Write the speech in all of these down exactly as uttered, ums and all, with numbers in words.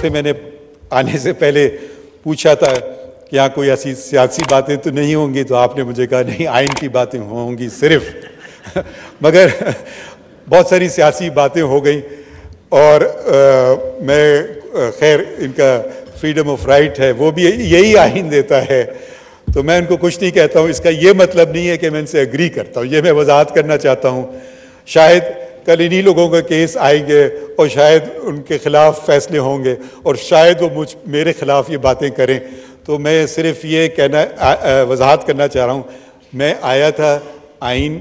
से मैंने आने से पहले पूछा था कि यहाँ कोई ऐसी सियासी बातें तो नहीं होंगी, तो आपने मुझे कहा नहीं, आइन की बातें होंगी सिर्फ। मगर बहुत सारी सियासी बातें हो गई और आ, मैं खैर इनका फ्रीडम ऑफ राइट है, वो भी यही आइन देता है, तो मैं उनको कुछ नहीं कहता हूँ। इसका ये मतलब नहीं है कि मैं इनसे एग्री करता हूँ, ये मैं वजाहत करना चाहता हूँ। शायद कल इन्हीं लोगों का केस आएंगे और शायद उनके ख़िलाफ़ फैसले होंगे और शायद वो मुझ मेरे ख़िलाफ़ ये बातें करें, तो मैं सिर्फ ये कहना वजाहत करना चाह रहा हूँ। मैं आया था, आइन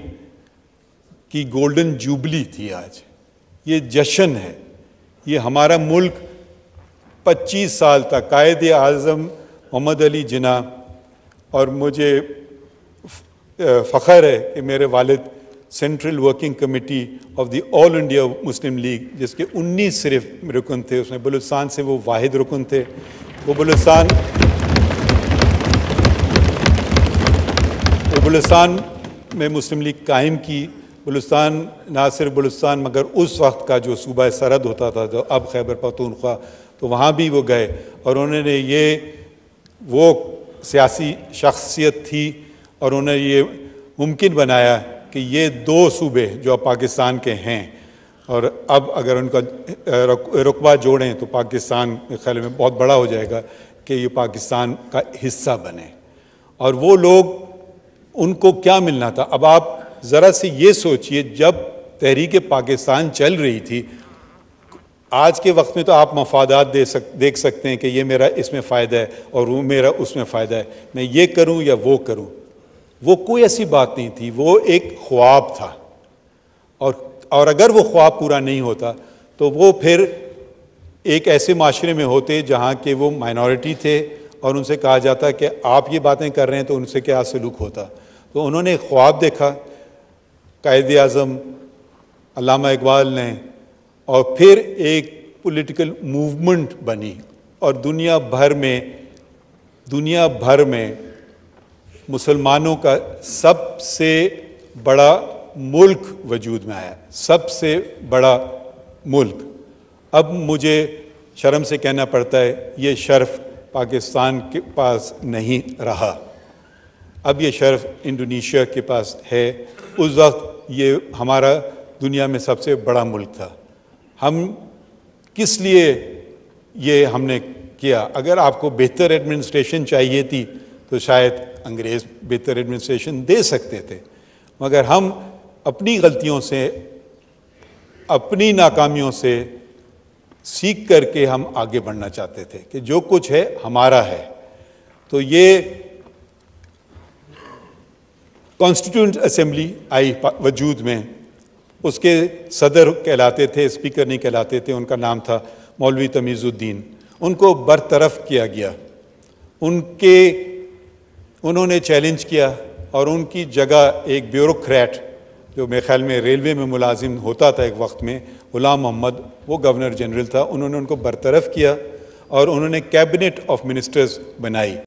की गोल्डन जुबली थी, आज ये जश्न है। ये हमारा मुल्क पच्चीस साल तक कायद-ए-आज़म मोहम्मद अली जिन्ना, और मुझे फ़ख्र है कि मेरे वालिद central working committee of the all India Muslim League, जिसके उन्नीस सिर्फ रुकन थे, उसमें बलूचिस्तान से वो वाहिद रुकन थे। वो बलूचिस्तान वो बलूचिस्तान में मुस्लिम लीग कायम की। बलूचिस्तान ना सिर्फ बलूचिस्तान मगर उस वक्त का जो सूबा सरहद होता था, जो अब खैबर पख्तूनख्वा, तो वहाँ भी वो गए और उन्होंने ये वो सियासी शख्सियत थी और उन्होंने ये मुमकिन बनाया कि ये दो सूबे जो अब पाकिस्तान के हैं, और अब अगर उनका रुकबा जोड़ें तो पाकिस्तान के ख्याल में बहुत बड़ा हो जाएगा, कि ये पाकिस्तान का हिस्सा बने। और वो लोग, उनको क्या मिलना था? अब आप ज़रा से ये सोचिए, जब तहरीक पाकिस्तान चल रही थी, आज के वक्त में तो आप मफादात दे सक देख सकते हैं कि ये मेरा इसमें फ़ायदा है और वो मेरा उसमें फ़ायदा है, मैं ये करूं या वो करूं। वो कोई ऐसी बात नहीं थी, वो एक ख्वाब था, और और अगर वो ख्वाब पूरा नहीं होता तो वो फिर एक ऐसे माशरे में होते जहाँ के वो माइनॉरिटी थे और उनसे कहा जाता कि आप ये बातें कर रहे हैं तो उनसे क्या सलूक होता। तो उन्होंने ख्वाब देखा कायदे आज़म अल्लामा इकबाल ने, और फिर एक पॉलिटिकल मूवमेंट बनी और दुनिया भर में दुनिया भर में मुसलमानों का सबसे बड़ा मुल्क वजूद में आया, सबसे बड़ा मुल्क। अब मुझे शर्म से कहना पड़ता है ये शर्फ पाकिस्तान के पास नहीं रहा, अब ये शर्फ इंडोनेशिया के पास है। उस वक्त ये हमारा दुनिया में सबसे बड़ा मुल्क था। हम किस लिए ये हमने किया? अगर आपको बेहतर एडमिनिस्ट्रेशन चाहिए थी तो शायद अंग्रेज़ बेहतर एडमिनिस्ट्रेशन दे सकते थे, मगर हम अपनी गलतियों से, अपनी नाकामियों से सीख करके हम आगे बढ़ना चाहते थे कि जो कुछ है हमारा है। तो ये कॉन्स्टिट्यूंट असेंबली आई वजूद में, उसके सदर कहलाते थे, स्पीकर नहीं कहलाते थे, उनका नाम था मौलवी तमीज़ुद्दीन। उनको बरतरफ किया गया, उनके उन्होंने चैलेंज किया और उनकी जगह एक ब्यूरोक्रेट जो मेरे ख्याल में रेलवे में मुलाजिम होता था एक वक्त में, गुलाम मोहम्मद, वो गवर्नर जनरल था, उन्होंने उनको बरतरफ किया और उन्होंने कैबिनेट ऑफ मिनिस्टर्स बनाई।